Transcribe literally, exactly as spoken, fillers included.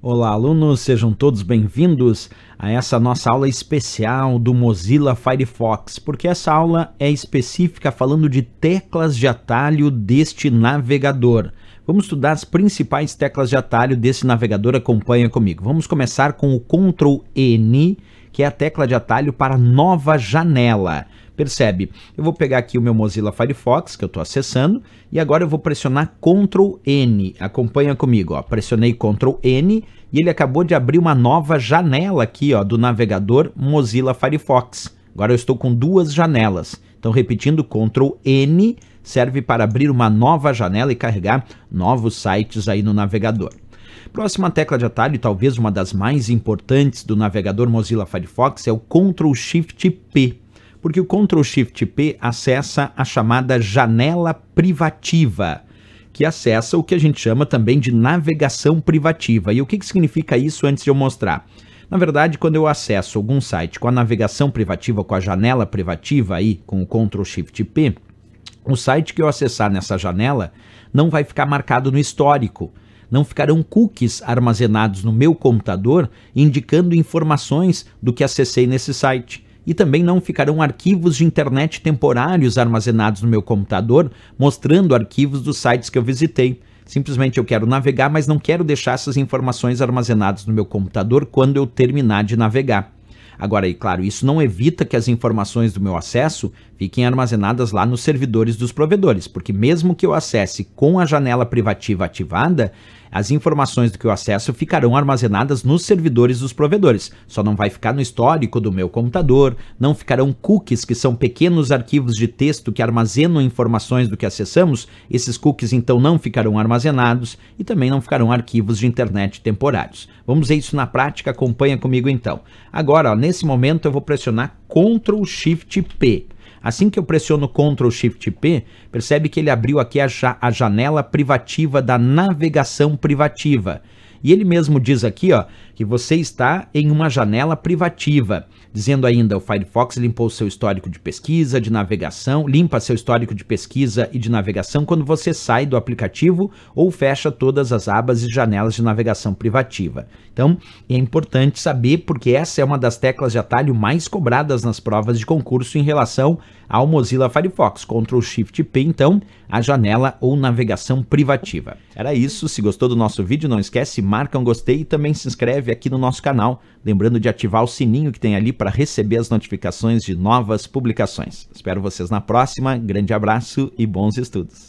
Olá, alunos! Sejam todos bem-vindos a essa nossa aula especial do Mozilla Firefox, porque essa aula é específica falando de teclas de atalho deste navegador. Vamos estudar as principais teclas de atalho desse navegador, acompanha comigo. Vamos começar com o control N, que é a tecla de atalho para nova janela. Percebe? Eu vou pegar aqui o meu Mozilla Firefox, que eu estou acessando, e agora eu vou pressionar control N. Acompanha comigo, ó. Pressionei control N e ele acabou de abrir uma nova janela aqui, ó, do navegador Mozilla Firefox. Agora eu estou com duas janelas. Então, repetindo, control N serve para abrir uma nova janela e carregar novos sites aí no navegador. Próxima tecla de atalho, talvez uma das mais importantes do navegador Mozilla Firefox, é o control shift P, porque o control shift P acessa a chamada janela privativa, que acessa o que a gente chama também de navegação privativa. E o que que significa isso antes de eu mostrar? Na verdade, quando eu acesso algum site com a navegação privativa, com a janela privativa aí, com o control shift P, o site que eu acessar nessa janela não vai ficar marcado no histórico. Não ficarão cookies armazenados no meu computador indicando informações do que acessei nesse site. E também não ficarão arquivos de internet temporários armazenados no meu computador mostrando arquivos dos sites que eu visitei. Simplesmente eu quero navegar, mas não quero deixar essas informações armazenadas no meu computador quando eu terminar de navegar. Agora, e claro, isso não evita que as informações do meu acesso fiquem armazenadas lá nos servidores dos provedores, porque mesmo que eu acesse com a janela privativa ativada, as informações do que eu acesso ficarão armazenadas nos servidores dos provedores. Só não vai ficar no histórico do meu computador, não ficarão cookies, que são pequenos arquivos de texto que armazenam informações do que acessamos. Esses cookies, então, não ficarão armazenados e também não ficarão arquivos de internet temporários. Vamos ver isso na prática, acompanha comigo então. Agora, ó, nesse momento eu vou pressionar control shift P. Assim que eu pressiono control shift P, percebe que ele abriu aqui a, ja a janela privativa da navegação privativa. E ele mesmo diz aqui, ó, que você está em uma janela privativa, dizendo ainda: o Firefox limpou seu histórico de pesquisa, de navegação, limpa seu histórico de pesquisa e de navegação quando você sai do aplicativo ou fecha todas as abas e janelas de navegação privativa. Então, é importante saber, porque essa é uma das teclas de atalho mais cobradas nas provas de concurso em relação ao Mozilla Firefox. control shift P, então, a janela ou navegação privativa. Era isso. Se gostou do nosso vídeo, não esquece, marca um gostei e também se inscreve aqui no nosso canal, lembrando de ativar o sininho que tem ali para receber as notificações de novas publicações. Espero vocês na próxima, grande abraço e bons estudos!